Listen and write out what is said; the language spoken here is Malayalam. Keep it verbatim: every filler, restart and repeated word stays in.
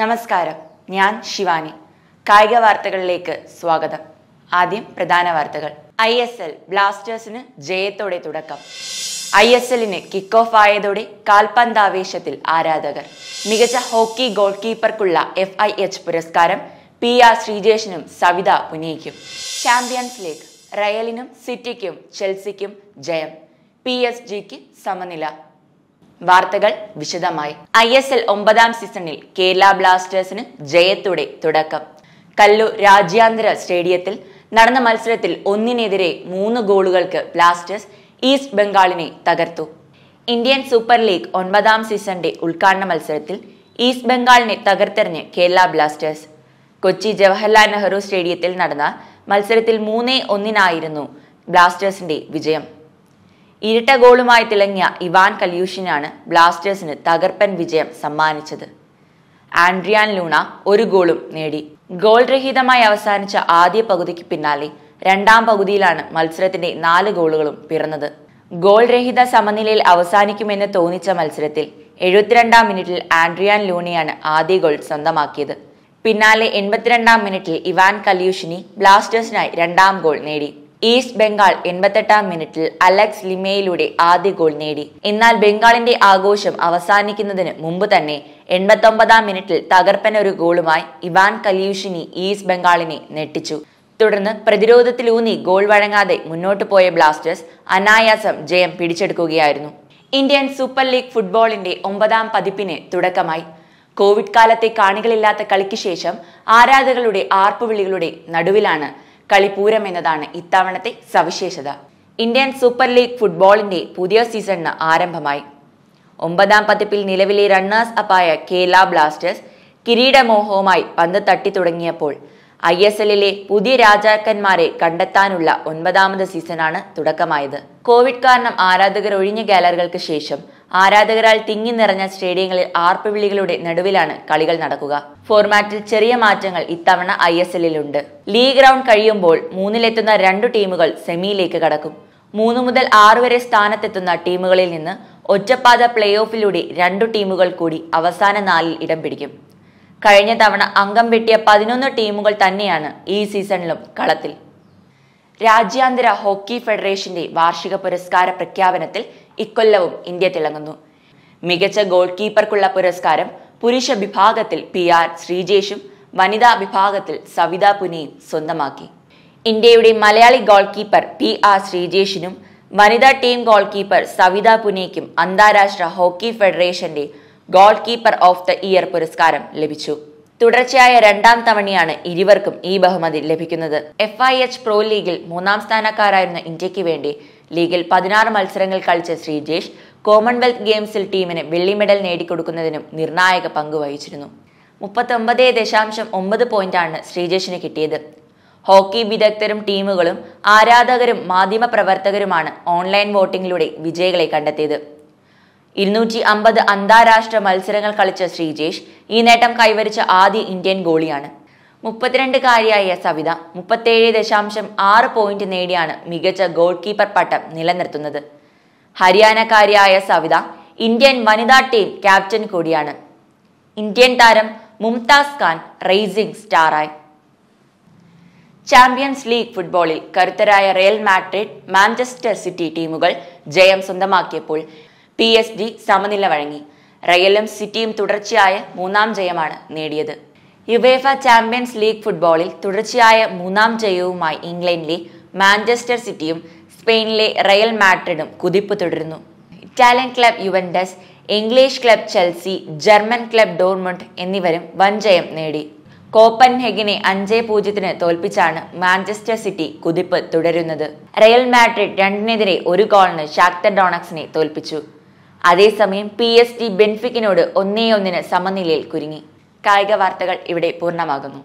നമസ്കാരം, ഞാൻ ശിവാനി. കായിക വാർത്തകളിലേക്ക് സ്വാഗതം. ആദ്യം പ്രധാന വാർത്തകൾ. ഐ എസ് എൽ ബ്ലാസ്റ്റേഴ്സിന് ജയത്തോടെ തുടക്കം. ഐ എസ് എല്ലിന് കിക്ക് ഓഫ് ആയതോടെ കാൽപന്താവേശത്തിൽ ആരാധകർ. മികച്ച ഹോക്കി ഗോൾ കീപ്പർക്കുള്ള എഫ് ഐ എച്ച് പുരസ്കാരം പി ആർ ശ്രീജേഷനും സവിത പുനീക്കും. ചാമ്പ്യൻസ് ലീഗ് റയലിനും സിറ്റിക്കും ചെൽസിക്കും ജയം, പി എസ് ജിക്ക് സമനില. വാർത്തകൾ വിശദമായി. ഐ എസ് എൽ ഒമ്പതാം സീസണിൽ കേരള ബ്ലാസ്റ്റേഴ്സിന് ജയത്തോടെ തുടക്കം. കല്ലൂർ രാജ്യാന്തര സ്റ്റേഡിയത്തിൽ നടന്ന മത്സരത്തിൽ ഒന്നിനെതിരെ മൂന്ന് ഗോളുകൾക്ക് ബ്ലാസ്റ്റേഴ്സ് ഈസ്റ്റ് ബംഗാളിനെ തകർത്തു. ഇന്ത്യൻ സൂപ്പർ ലീഗ് ഒൻപതാം സീസണിന്റെ ഉദ്ഘാടന മത്സരത്തിൽ ഈസ്റ്റ് ബംഗാളിനെ തകർത്തെറിഞ്ഞ് കേരള ബ്ലാസ്റ്റേഴ്സ്. കൊച്ചി ജവഹർലാൽ നെഹ്റു സ്റ്റേഡിയത്തിൽ നടന്ന മത്സരത്തിൽ മൂന്നേ ഒന്നിനായിരുന്നു ബ്ലാസ്റ്റേഴ്സിന്റെ വിജയം. ഇരട്ട ഗോളുമായി തിളങ്ങിയ ഇവാൻ കല്യൂഷിനാണ് ബ്ലാസ്റ്റേഴ്സിന് തകർപ്പൻ വിജയം സമ്മാനിച്ചത്. ആൻഡ്രിയാൻ ലൂണ ഒരു ഗോളും നേടി. ഗോൾ രഹിതമായി അവസാനിച്ച ആദ്യ പകുതിക്ക് പിന്നാലെ രണ്ടാം പകുതിയിലാണ് മത്സരത്തിന്റെ നാല് ഗോളുകളും പിറന്നത്. ഗോൾ രഹിത സമനിലയിൽ അവസാനിക്കുമെന്ന് തോന്നിച്ച മത്സരത്തിൽ എഴുപത്തിരണ്ടാം മിനിറ്റിൽ ആൻഡ്രിയാൻ ലൂണയാണ് ആദ്യ ഗോൾ സ്വന്തമാക്കിയത്. പിന്നാലെ എൺപത്തിരണ്ടാം മിനിറ്റിൽ ഇവാൻ കല്യൂഷിനി ബ്ലാസ്റ്റേഴ്സിനായി രണ്ടാം ഗോൾ നേടി. ഈസ്റ്റ് ബംഗാൾ എൺപത്തെട്ടാം മിനിറ്റിൽ അലക്സ് ലിമയിലൂടെ ആദ്യ ഗോൾ നേടി. എന്നാൽ ബംഗാളിന്റെ ആഘോഷം അവസാനിക്കുന്നതിന് മുമ്പ് തന്നെ എൺപത്തി ഒമ്പതാം മിനിറ്റിൽ തകർപ്പനൊരു ഗോളുമായി ഇവാൻ കല്യൂഷിനി ഈസ്റ്റ് ബംഗാളിനെ നെട്ടിച്ചു. തുടർന്ന് പ്രതിരോധത്തിലൂന്നി ഗോൾ വഴങ്ങാതെ മുന്നോട്ടു പോയ ബ്ലാസ്റ്റേഴ്സ് അനായാസം ജയം പിടിച്ചെടുക്കുകയായിരുന്നു. ഇന്ത്യൻ സൂപ്പർ ലീഗ് ഫുട്ബോളിന്റെ ഒമ്പതാം പതിപ്പിന് തുടക്കമായി. കോവിഡ് കാലത്തെ കാണികളില്ലാത്ത കളിക്ക് ശേഷം ആരാധകരുടെ ആർപ്പുവിളികളുടെ നടുവിലാണ് കളിപൂരം എന്നതാണ് ഇത്തവണത്തെ സവിശേഷത. ഇന്ത്യൻ സൂപ്പർ ലീഗ് ഫുട്ബോളിന്റെ പുതിയ സീസണിന് ആരംഭമായി. ഒമ്പതാം പതിപ്പിൽ നിലവിലെ റണ്ണേഴ്സ് അപ്പായ കേരള ബ്ലാസ്റ്റേഴ്സ് കിരീടമോഹവുമായി പന്ത് തട്ടി തുടങ്ങിയപ്പോൾ ഐ എസ് എല്ലിലെ പുതിയ രാജാക്കന്മാരെ കണ്ടെത്താനുള്ള ഒൻപതാമത് സീസണാണ് തുടക്കമായത്. കോവിഡ് കാരണം ആരാധകർ ഒഴിഞ്ഞ ഗാലറികൾക്ക് ശേഷം ആരാധകരാൽ തിങ്ങി നിറഞ്ഞ സ്റ്റേഡിയങ്ങളിൽ ആർപ്പുവിളികളുടെ നടുവിലാണ് കളികൾ നടക്കുക. ഫോർമാറ്റിൽ ചെറിയ മാറ്റങ്ങൾ ഇത്തവണ ഐ എസ് എല്ലിലുണ്ട്. ലീഗ് റൗണ്ട് കഴിയുമ്പോൾ മൂന്നിലെത്തുന്ന രണ്ടു ടീമുകൾ സെമിയിലേക്ക് കടക്കും. മൂന്നു മുതൽ ആറു വരെ സ്ഥാനത്തെത്തുന്ന ടീമുകളിൽ നിന്ന് ഒറ്റപ്പാത പ്ലേ ഓഫിലൂടെ രണ്ടു ടീമുകൾ കൂടി അവസാന നാലിൽ ഇടം പിടിക്കും. കഴിഞ്ഞ തവണ അംഗം വെട്ടിയ പതിനൊന്ന് ടീമുകൾ തന്നെയാണ് ഈ സീസണിലും കളത്തിൽ. രാജ്യാന്തര ഹോക്കി ഫെഡറേഷന്റെ വാർഷിക പുരസ്കാര പ്രഖ്യാപനത്തിൽ ഇക്കൊല്ലവും ഇന്ത്യ തിളങ്ങുന്നു. മികച്ച ഗോൾ കീപ്പർക്കുള്ള പുരസ്കാരം പുരുഷ വിഭാഗത്തിൽ പി ആർ ശ്രീജേഷും വനിതാ വിഭാഗത്തിൽ സവിത പുനെയും സ്വന്തമാക്കി. ഇന്ത്യയുടെ Malayali goalkeeper P R ശ്രീജേഷിനും വനിതാ ടീം ഗോൾ കീപ്പർ സവിത പുനെയ്ക്കും അന്താരാഷ്ട്ര ഹോക്കി ഫെഡറേഷന്റെ goalkeeper of the year പുരസ്കാരം ലഭിച്ചു. തുടർച്ചയായ രണ്ടാം തവണയാണ് ഇരുവർക്കും ഈ ബഹുമതി ലഭിക്കുന്നത്. എഫ് ഐ എച്ച് പ്രോ ലീഗിൽ മൂന്നാം സ്ഥാനക്കാരായിരുന്ന ഇന്ത്യക്ക് വേണ്ടി ലീഗിൽ പതിനാറ് മത്സരങ്ങൾ കളിച്ച ശ്രീജേഷ് കോമൺവെൽത്ത് ഗെയിംസിൽ ടീമിന് വെള്ളി മെഡൽ നേടിക്കൊടുക്കുന്നതിനും നിർണായക പങ്കുവഹിച്ചിരുന്നു. മുപ്പത്തി ഒമ്പത് ദശാംശം ഒമ്പത് പോയിന്റാണ് ശ്രീജേഷിന് കിട്ടിയത്. ഹോക്കി വിദഗ്ധരും ടീമുകളും ആരാധകരും മാധ്യമപ്രവർത്തകരുമാണ് ഓൺലൈൻ വോട്ടിംഗിലൂടെ വിജയികളെ കണ്ടെത്തിയത്. ഇരുന്നൂറ്റി അമ്പത് അന്താരാഷ്ട്ര മത്സരങ്ങൾ കളിച്ച ശ്രീജേഷ് ഈ നേട്ടം കൈവരിച്ച ആദ്യ ഇന്ത്യൻ ഗോളിയാണ്. മുപ്പത്തിരണ്ടുകാരിയായ സവിത മുപ്പത്തേഴ് ദശാംശം ആറ് പോയിന്റ് നേടിയാണ് മികച്ച ഗോൾ കീപ്പർ പട്ടം നിലനിർത്തുന്നത്. ഹരിയാനക്കാരിയായ സവിത ഇന്ത്യൻ വനിതാ ടീം ക്യാപ്റ്റൻ കൂടിയാണ്. ഇന്ത്യൻ താരം മുംതാസ് ഖാൻ റൈസിംഗ് സ്റ്റാറായി. ചാമ്പ്യൻസ് ലീഗ് ഫുട്ബോളിൽ കരുത്തരായ റിയൽ മാഡ്രിഡ്, മാഞ്ചസ്റ്റർ സിറ്റി ടീമുകൾ ജയം സ്വന്തമാക്കിയപ്പോൾ പി എസ് ജി സമനില വഴങ്ങി. റയലും സിറ്റിയും തുടർച്ചയായ മൂന്നാം ജയമാണ് നേടിയത്. യുവേഫ ചാമ്പ്യൻസ് ലീഗ് ഫുട്ബോളിൽ തുടർച്ചയായ മൂന്നാം ജയവുമായി ഇംഗ്ലണ്ടിലെ മാഞ്ചസ്റ്റർ സിറ്റിയും സ്പെയിനിലെ റയൽ മാഡ്രിഡും കുതിപ്പ് തുടരുന്നു. Italian club Juventus, English club Chelsea, German club Dortmund എന്നിവരും വൻജയം നേടി. കോപ്പൻഹെഗനെ അഞ്ച് പൂജ്യത്തിന് തോൽപ്പിച്ചാണ് മാഞ്ചസ്റ്റർ സിറ്റി കുതിപ്പ് തുടരുന്നത്. റയൽ മാഡ്രിഡ് രണ്ടിനെതിരെ ഒരു ഗോളിന് ഷാക്തർ ഡോണക്സിനെ തോൽപ്പിച്ചു. അതേസമയം പി എസ് ജി ബെൻഫിക്കിനോട് ഒന്നേ ഒന്നിന് സമനിലയിൽ കുരുങ്ങി. കായിക വാർത്തകൾ ഇവിടെ പൂർണ്ണമാകുന്നു.